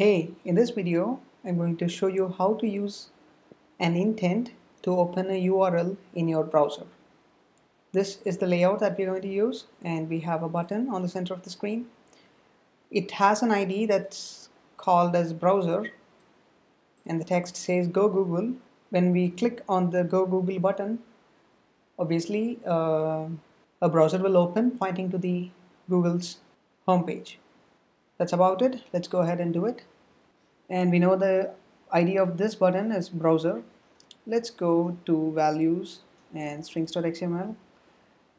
Hey, in this video I'm going to show you how to use an intent to open a URL in your browser. This is the layout that we're going to use, and we have a button on the center of the screen. It has an ID that's called as browser, and the text says Go Google. When we click on the Go Google button, obviously a browser will open pointing to the Google's homepage. That's about it. Let's go ahead and do it. And we know the ID of this button is browser. Let's go to values and strings.xml.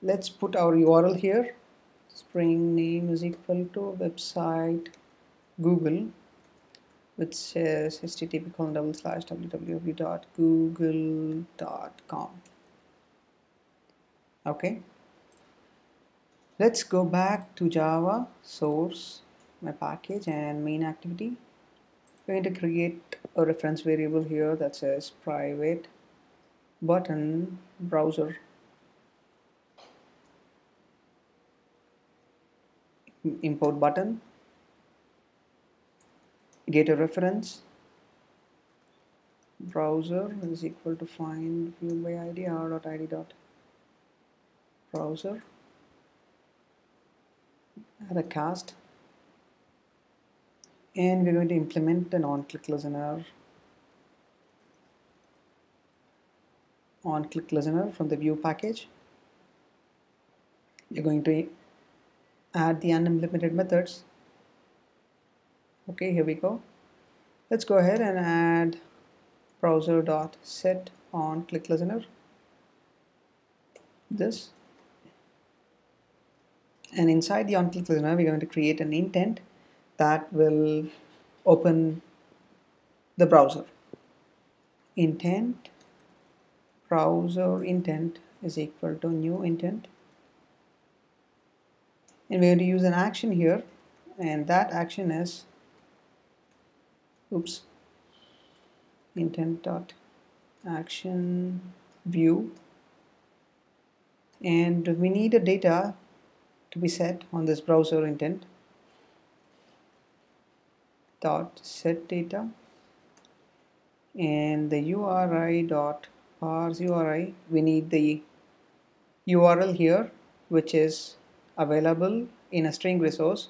Let's put our URL here. String name is equal to website Google, which says http://www.google.com. Okay. Let's go back to Java, source, my package, and main activity. We're going to create a reference variable here that says private button browser. Import button, get a reference, browser is equal to findViewById r.id.browser, add a cast, and we're going to implement an on click listener from the view package. We're going to add the unimplemented methods. Okay, here we go. Let's go ahead and add browser.setOnClickListener, this, and inside the onClickListener we're going to create an intent that will open the browser. Intent browser intent is equal to new intent, and we're going to use an action here, and that action is intent.ActionView, and we need a data to be set on this browser intent .setData, and the URI .parseURI, we need the URL here which is available in a string resource,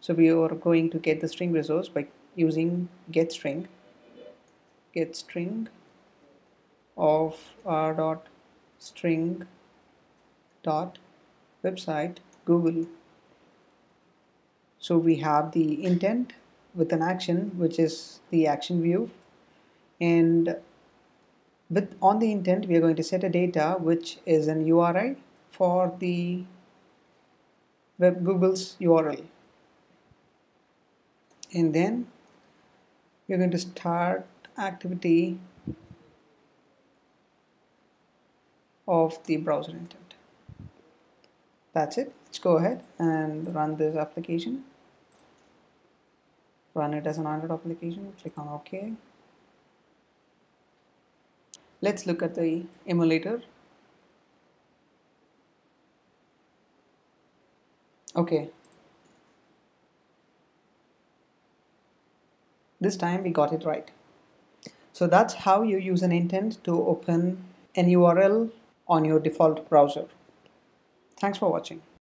so we are going to get the string resource by using get string of r.string.website Google. So we have the intent with an action which is the action view, and on the intent we are going to set a data which is an URI for the Google's URL, and then we are going to start activity of the browser intent. That's it. Let's go ahead and run this application. Run it as an Android application. Click on OK. Let's look at the emulator. Okay. This time we got it right. So that's how you use an intent to open an URL on your default browser. Thanks for watching.